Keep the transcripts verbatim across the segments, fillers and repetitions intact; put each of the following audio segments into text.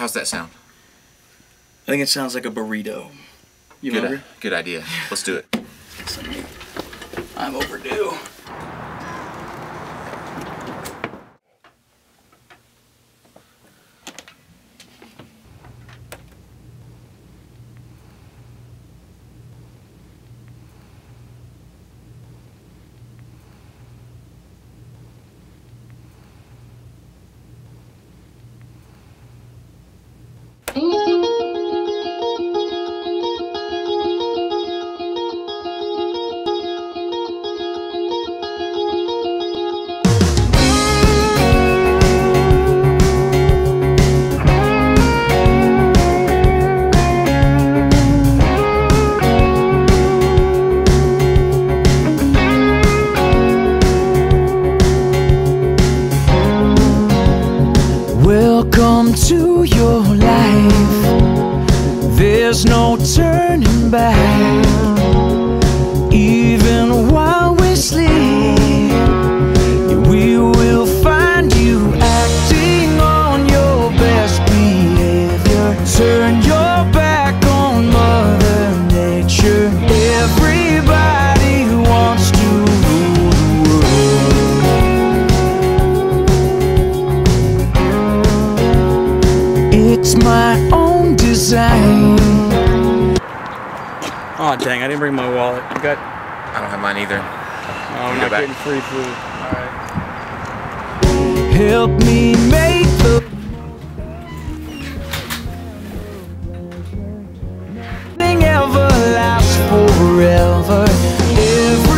How's that sound? I think it sounds like a burrito. You good, hungry? Good idea. Let's do it. I'm overdue. Welcome to your life. There's no turning back. Even while we sleep, we will find you acting on your best behavior. Turn your back on Mother Nature. Everybody wants to rule the world. It's my own design. Oh dang, I didn't bring my wallet. You got... I don't have mine either. Oh, I'm not getting free food. Alright. Help me make the thing ever last forever. Everybody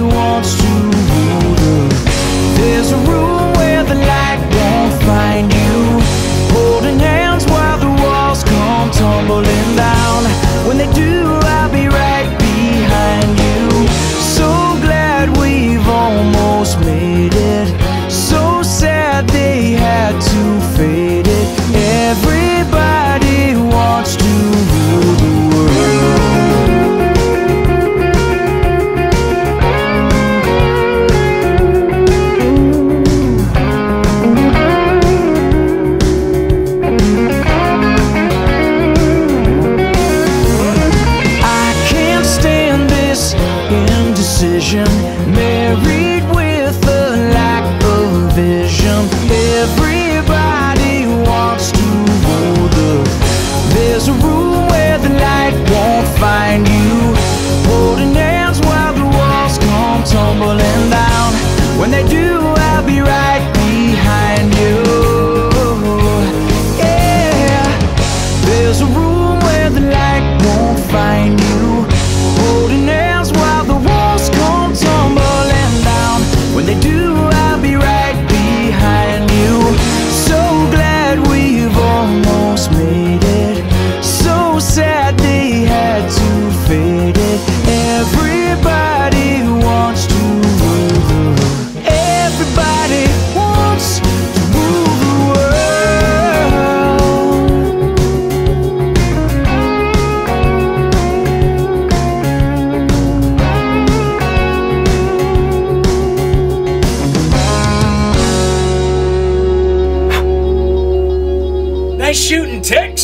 wants to rule the world. There's a room where the light won't find you. Holding hands while the walls come tumbling down. When they do, I'll be right behind you. So glad we've almost made it. So sad they had to fade it. Everybody wants to rule the married with a lack of vision. Everybody wants to rule the... There's a room where the light won't find you. Holding hands while the walls come tumbling down. When they do, I'll be right behind you. Yeah. There's a room where the light won't find you. Holding hands while the walls come tumbling down. When they do, I'll be right behind you. So glad we've almost made it. So sad they had to fade it. Everybody wants to rule the world. Everybody wants to rule the shooting tick.